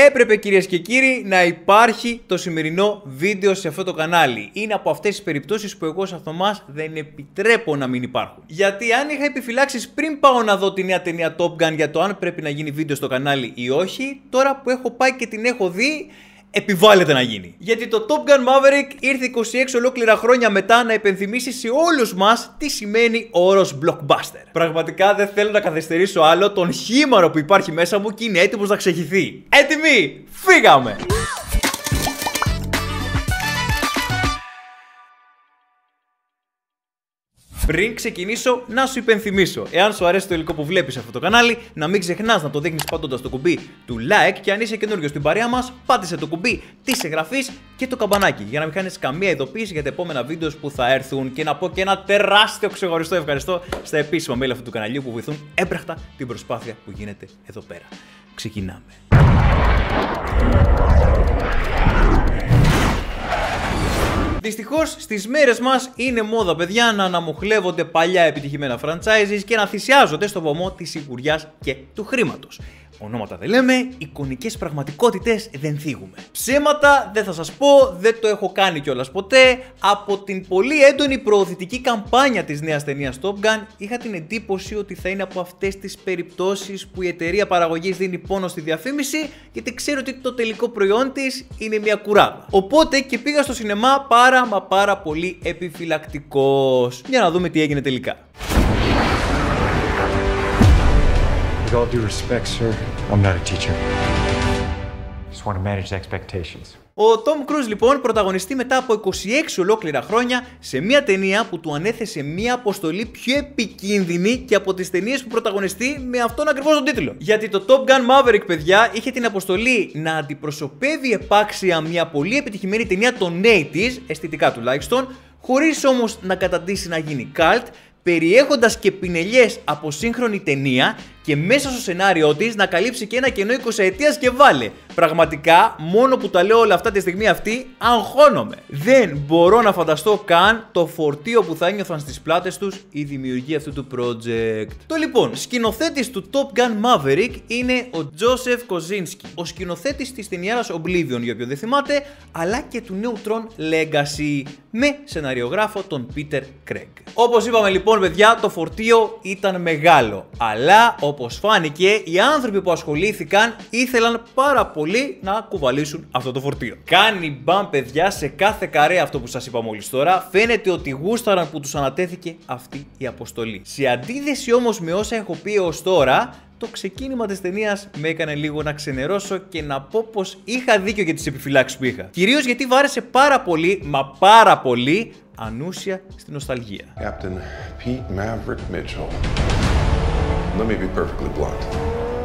Έπρεπε κυρίες και κύριοι να υπάρχει το σημερινό βίντεο σε αυτό το κανάλι. Είναι από αυτές τις περιπτώσεις που εγώ σαν Θωμάς δεν επιτρέπω να μην υπάρχουν. Γιατί αν είχα επιφυλάξεις πριν πάω να δω τη νέα ταινία Top Gun για το αν πρέπει να γίνει βίντεο στο κανάλι ή όχι, τώρα που έχω πάει και την έχω δει, επιβάλλεται να γίνει. Γιατί το Top Gun Maverick ήρθε 26 ολόκληρα χρόνια μετά να υπενθυμίσει σε όλους μας τι σημαίνει ο όρος blockbuster. Πραγματικά δεν θέλω να καθυστερήσω άλλο τον χήμαρο που υπάρχει μέσα μου και είναι έτοιμος να ξεχυθεί. Έτοιμοι, φύγαμε! Πριν ξεκινήσω, να σου υπενθυμίσω, εάν σου αρέσει το υλικό που βλέπεις σε αυτό το κανάλι, να μην ξεχνάς να το δείχνεις πατώντας το κουμπί του like και αν είσαι καινούργιος στην παρέα μας, πάτησε το κουμπί της εγγραφής και το καμπανάκι για να μην χάνεις καμία ειδοποίηση για τα επόμενα βίντεο που θα έρθουν και να πω και ένα τεράστιο ξεχωριστό ευχαριστώ στα επίσημα μέλη αυτού του καναλιού που βοηθούν έμπρακτα την προσπάθεια που γίνεται εδώ πέρα. Ξεκινάμε. Δυστυχώς στις μέρες μας είναι μόδα, παιδιά, να αναμοχλεύονται παλιά επιτυχημένα franchises και να θυσιάζονται στο βωμό της σιγουριάς και του χρήματος. Ονόματα δεν λέμε, εικονικές πραγματικότητες δεν θίγουμε. Ψέματα δεν θα σας πω, δεν το έχω κάνει κιόλας ποτέ. Από την πολύ έντονη προωθητική καμπάνια της νέας ταινίας Top Gun, είχα την εντύπωση ότι θα είναι από αυτές τις περιπτώσεις που η εταιρεία παραγωγής δίνει πόνο στη διαφήμιση, γιατί ξέρει ότι το τελικό προϊόν της είναι μια κουράδα. Οπότε και πήγα στο σινεμά πάρα πολύ επιφυλακτικός. Για να δούμε τι έγινε τελικά. With all due respect, sir, I'm not a teacher. Just want to manage the expectations. Ο Τόμ Κρούζ λοιπόν πρωταγωνιστεί μετά από 26 ολόκληρα χρόνια σε μια ταινία που του ανέθεσε μια αποστολή πιο επικίνδυνη και από τις ταινίες που πρωταγωνιστεί με αυτόν ακριβώς τον τίτλο. Γιατί το Top Gun Maverick, παιδιά, είχε την αποστολή να αντιπροσωπεύει επάξια μια πολύ επιτυχημένη ταινία των 80's, αισθητικά τουλάχιστον, χωρίς όμως να καταντήσει να γίνει cult, περιέχοντας και πινελιές από σύγχρονη ταινία και μέσα στο σενάριό της να καλύψει και ένα κενό 20 ετίας και βάλε. Πραγματικά, μόνο που τα λέω όλα αυτά τη στιγμή αυτή, αγχώνομαι. Δεν μπορώ να φανταστώ καν το φορτίο που θα ένιωθαν στις πλάτες τους η δημιουργία αυτού του project. Το λοιπόν, σκηνοθέτης του Top Gun Maverick είναι ο Joseph Kosinski, ο σκηνοθέτης της ταινιάρας Oblivion, για όποιον δεν θυμάται, αλλά και του νέου Tron Legacy, με σεναριογράφο τον Peter Craig. Όπως είπαμε λοιπόν, παιδιά, το φορτίο ήταν μεγάλο, αλλά όπως φάνηκε, οι άνθρωποι που ασχολήθηκαν ήθελαν πάρα πολύ να κουβαλήσουν αυτό το φορτίο. Κάνει μπαμ, παιδιά, σε κάθε καρέ αυτό που σας είπα μόλις τώρα. Φαίνεται ότι γούσταραν που τους ανατέθηκε αυτή η αποστολή. Σε αντίθεση όμως με όσα έχω πει ως τώρα, το ξεκίνημα της ταινίας με έκανε λίγο να ξενερώσω και να πω πως είχα δίκιο για τις επιφυλάξεις που είχα. Κυρίως γιατί βάρεσε πάρα πολύ, μα πάρα πολύ, ανούσια στην νοσταλγία. Captain Pete Maverick Mitchell. Let me be perfectly blunt.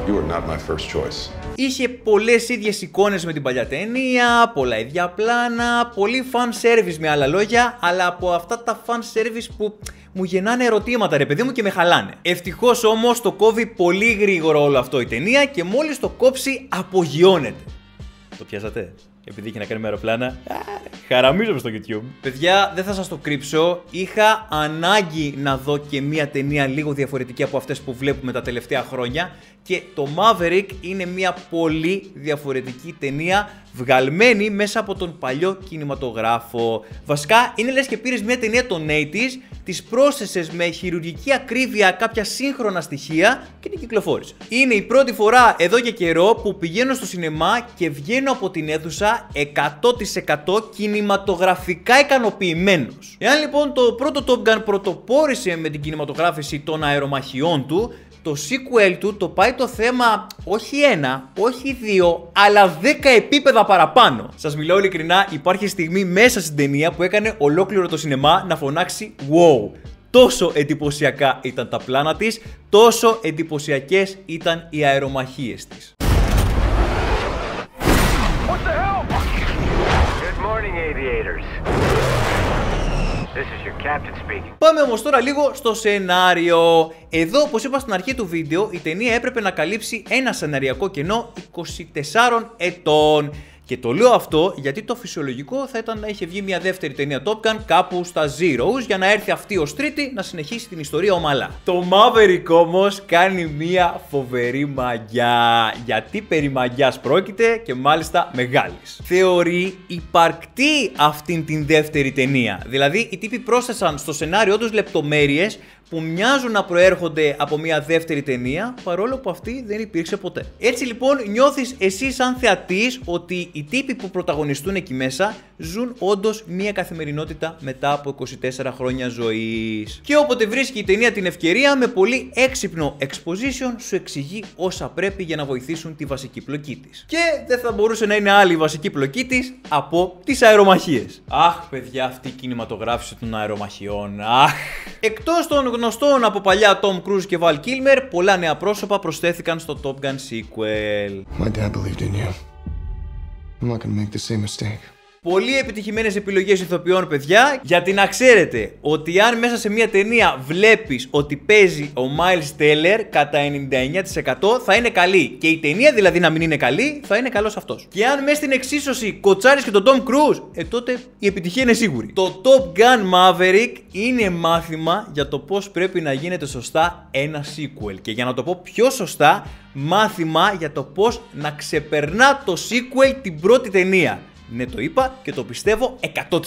You are not my first choice. Είχε πολλές ίδιες εικόνες με την παλιά ταινία, πολλά ίδια πλάνα, πολύ fan service με άλλα λόγια, αλλά από αυτά τα fan service που μου γεννάνε ερωτήματα, ρε παιδί μου, και με χαλάνε. Ευτυχώς όμως το κόβει πολύ γρήγορα όλο αυτό η ταινία και μόλις το κόψει απογειώνεται. Το πιάσατε? Επειδή είχε να κάνει με αεροπλάνα, χαραμίζομαι στο YouTube. Παιδιά, δεν θα σας το κρύψω, είχα ανάγκη να δω και μια ταινία λίγο διαφορετική από αυτές που βλέπουμε τα τελευταία χρόνια και το Maverick είναι μια πολύ διαφορετική ταινία βγαλμένη μέσα από τον παλιό κινηματογράφο. Βασικά, είναι λες και πήρες μια ταινία των 80's, τις πρόσθεσες με χειρουργική ακρίβεια κάποια σύγχρονα στοιχεία και την κυκλοφόρησε. Είναι η πρώτη φορά εδώ και καιρό που πηγαίνω στο σινεμά και βγαίνω από την αίθουσα 100% κινηματογραφικά ικανοποιημένος. Εάν λοιπόν το πρώτο Top Gun πρωτοπόρησε με την κινηματογράφηση των αερομαχιών του, το sequel του το πάει το θέμα όχι ένα, όχι δύο, αλλά 10 επίπεδα παραπάνω. Σας μιλάω ειλικρινά, υπάρχει στιγμή μέσα στην ταινία που έκανε ολόκληρο το σινεμά να φωνάξει wow. Τόσο εντυπωσιακά ήταν τα πλάνα της, τόσο εντυπωσιακές ήταν οι αερομαχίες της. Πάμε όμως τώρα λίγο στο σενάριο. Εδώ, όπως είπα στην αρχή του βίντεο, η ταινία έπρεπε να καλύψει ένα σεναριακό κενό 24 ετών. Και το λέω αυτό γιατί το φυσιολογικό θα ήταν να είχε βγει μια δεύτερη ταινία Top Gun κάπου στα Zeros για να έρθει αυτή ως τρίτη να συνεχίσει την ιστορία ομαλά. Το Maverick όμως κάνει μια φοβερή μαγιά, γιατί περί μαγιάς πρόκειται και μάλιστα μεγάλης. Θεωρεί υπαρκτή αυτήν την δεύτερη ταινία, δηλαδή οι τύποι πρόσθεσαν στο σενάριό τους λεπτομέρειες που μοιάζουν να προέρχονται από μια δεύτερη ταινία, παρόλο που αυτή δεν υπήρξε ποτέ. Έτσι λοιπόν νιώθεις εσύ σαν θεατής ότι οι τύποι που πρωταγωνιστούν εκεί μέσα ζουν όντως μια καθημερινότητα μετά από 24 χρόνια ζωής. Και όποτε βρίσκει η ταινία την ευκαιρία, με πολύ έξυπνο exposition σου εξηγεί όσα πρέπει για να βοηθήσουν τη βασική πλοκή της. Και δεν θα μπορούσε να είναι άλλη η βασική πλοκή της από τις αερομαχίες. Αχ παιδιά, αυτή η κινηματογράφηση των αερομαχιών, αχ. Εκτός των γνωστών από παλιά Tom Cruise και Val Kilmer, πολλά νέα πρόσωπα προσθέθηκαν στο Top Gun sequel. My dad believed in you. I'm not gonna make the same mistake. Πολύ επιτυχημένες επιλογές ηθοποιών, παιδιά, γιατί να ξέρετε ότι αν μέσα σε μια ταινία βλέπεις ότι παίζει ο Miles Teller κατά 99% θα είναι καλή. Και η ταινία δηλαδή να μην είναι καλή, θα είναι καλός αυτός. Και αν μέσα στην εξίσωση κοτσάρεις και τον Tom Cruise, τότε η επιτυχία είναι σίγουρη. Το Top Gun Maverick είναι μάθημα για το πώς πρέπει να γίνεται σωστά ένα sequel. Και για να το πω πιο σωστά, μάθημα για το πώς να ξεπερνά το sequel την πρώτη ταινία. Ναι, το είπα και το πιστεύω 100%.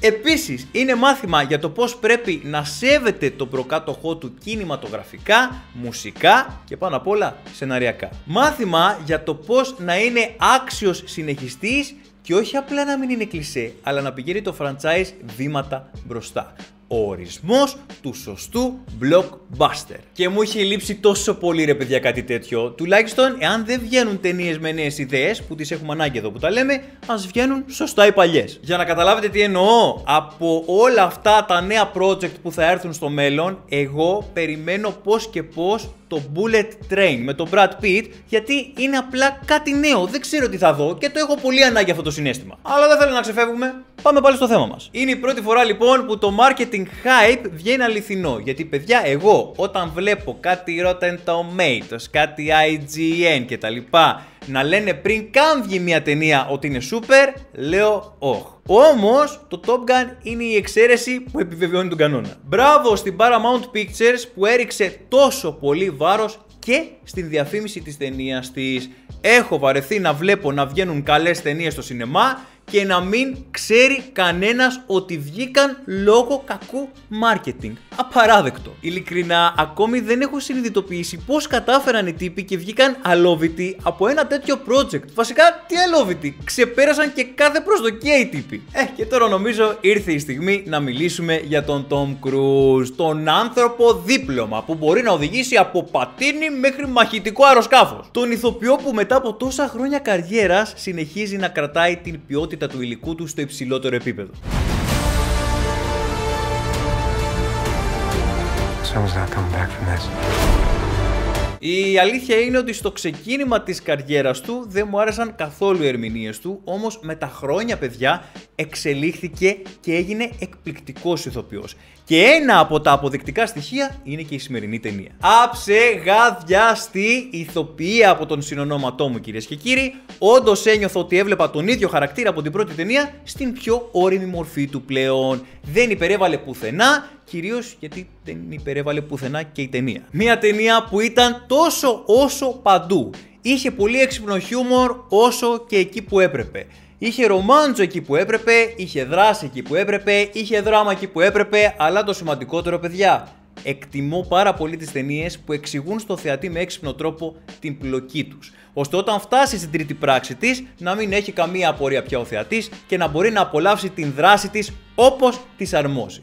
Επίσης, είναι μάθημα για το πώς πρέπει να σέβεται τον προκάτοχό του κινηματογραφικά, μουσικά και πάνω απ' όλα σεναριακά. Μάθημα για το πώς να είναι άξιος συνεχιστής και όχι απλά να μην είναι κλισέ, αλλά να πηγαίνει το franchise βήματα μπροστά. Ο ορισμός του σωστού blockbuster. Και μου είχε λείψει τόσο πολύ ρε παιδιά κάτι τέτοιο. Τουλάχιστον εάν δεν βγαίνουν ταινίες με νέες ιδέες, που τις έχουμε ανάγκη εδώ που τα λέμε, ας βγαίνουν σωστά οι παλιές. Για να καταλάβετε τι εννοώ, από όλα αυτά τα νέα project που θα έρθουν στο μέλλον, εγώ περιμένω πώς και πώς το Bullet Train με τον Brad Pitt, γιατί είναι απλά κάτι νέο. Δεν ξέρω τι θα δω και το έχω πολύ ανάγκη αυτό το συναίσθημα. Αλλά δεν θέλω να ξεφεύγουμε, πάμε πάλι στο θέμα μας. Είναι η πρώτη φορά λοιπόν που το marketing hype βγαίνει αληθινό. Γιατί παιδιά, εγώ όταν βλέπω κάτι Rotten Tomatoes, κάτι IGN κτλ. Να λένε πριν καν βγει μια ταινία ότι είναι super, λέω όχι. Όμως το Top Gun είναι η εξαίρεση που επιβεβαιώνει τον κανόνα. Μπράβο στην Paramount Pictures που έριξε τόσο πολύ βάρος και στην διαφήμιση της ταινίας της. Έχω βαρεθεί να βλέπω να βγαίνουν καλές ταινίες στο σινεμά και να μην ξέρει κανένας ότι βγήκαν λόγω κακού marketing. Απαράδεκτο. Ειλικρινά, ακόμη δεν έχω συνειδητοποιήσει πώς κατάφεραν οι τύποι και βγήκαν αλόβητοι από ένα τέτοιο project. Βασικά, τι αλόβητοι, ξεπέρασαν και κάθε προσδοκία οι τύποι. Και τώρα νομίζω ήρθε η στιγμή να μιλήσουμε για τον Tom Cruise, τον άνθρωπο δίπλωμα που μπορεί να οδηγήσει από πατίνι μέχρι μαχητικό αεροσκάφος. Τον ηθοποιό που μετά από τόσα χρόνια καριέρας συνεχίζει να κρατάει την ποιότητα του υλικού του στο υψηλότερο επίπεδο. Η αλήθεια είναι ότι στο ξεκίνημα της καριέρας του δεν μου άρεσαν καθόλου οι ερμηνείες του, όμως με τα χρόνια παιδιά εξελίχθηκε και έγινε εκπληκτικός ηθοποιός. Και ένα από τα αποδεικτικά στοιχεία είναι και η σημερινή ταινία. Αψεγαδιαστή ηθοποιία από τον συνονόματό μου, κυρίες και κύριοι. Όντως ένιωθα ότι έβλεπα τον ίδιο χαρακτήρα από την πρώτη ταινία στην πιο όριμη μορφή του πλέον. Δεν υπερέβαλε πουθενά, κυρίως γιατί δεν υπερέβαλε πουθενά και η ταινία. Μια ταινία που ήταν τόσο όσο παντού. Είχε πολύ έξυπνο χιούμορ όσο και εκεί που έπρεπε. Είχε ρομάντζο εκεί που έπρεπε, είχε δράση εκεί που έπρεπε, είχε δράμα εκεί που έπρεπε, αλλά το σημαντικότερο παιδιά, εκτιμώ πάρα πολύ τις ταινίες που εξηγούν στο θεατή με έξυπνο τρόπο την πλοκή τους, ώστε όταν φτάσει στην τρίτη πράξη της να μην έχει καμία απορία πια ο θεατής και να μπορεί να απολαύσει την δράση της όπως της αρμόζει.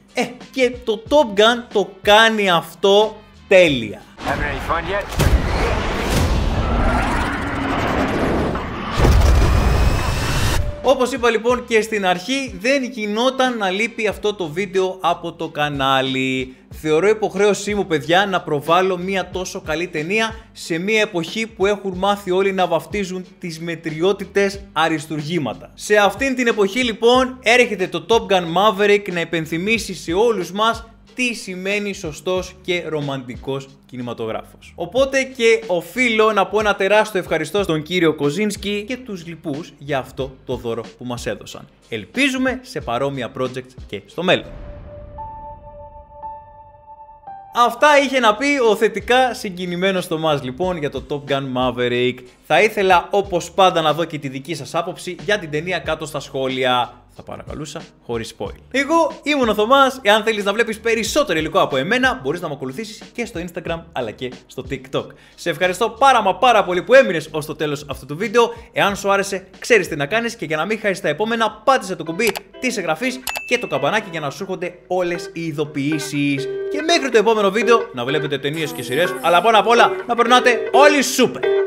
Και το Top Gun το κάνει αυτό τέλεια. Όπως είπα λοιπόν και στην αρχή, δεν γινόταν να λείπει αυτό το βίντεο από το κανάλι. Θεωρώ υποχρέωσή μου παιδιά να προβάλλω μια τόσο καλή ταινία σε μια εποχή που έχουν μάθει όλοι να βαφτίζουν τις μετριότητες αριστουργήματα. Σε αυτήν την εποχή λοιπόν έρχεται το Top Gun Maverick να υπενθυμίσει σε όλους μας τι σημαίνει σωστός και ρομαντικός κινηματογράφος. Οπότε και οφείλω να πω ένα τεράστιο ευχαριστώ στον κύριο Κοζίνσκι και τους λοιπούς για αυτό το δώρο που μας έδωσαν. Ελπίζουμε σε παρόμοια project και στο μέλλον. Αυτά είχε να πει ο θετικά συγκινημένος Θωμάς λοιπόν για το Top Gun Maverick. Θα ήθελα όπως πάντα να δω και τη δική σας άποψη για την ταινία κάτω στα σχόλια. Θα παρακαλούσα χωρίς spoil. Εγώ ήμουν ο Θωμάς. Εάν θέλεις να βλέπεις περισσότερο υλικό από εμένα, μπορείς να με ακολουθήσεις και στο Instagram αλλά και στο TikTok. Σε ευχαριστώ πάρα πολύ που έμεινες ως το τέλος αυτού του βίντεο. Εάν σου άρεσε, ξέρεις τι να κάνεις, και για να μην χάσεις τα επόμενα, πάτησε το κουμπί της εγγραφής και το καμπανάκι για να σου έρχονται όλες οι ειδοποιήσεις. Και μέχρι το επόμενο βίντεο να βλέπετε ταινίες και σειρές, αλλά πάνω απ' όλα να περνάτε όλοι super.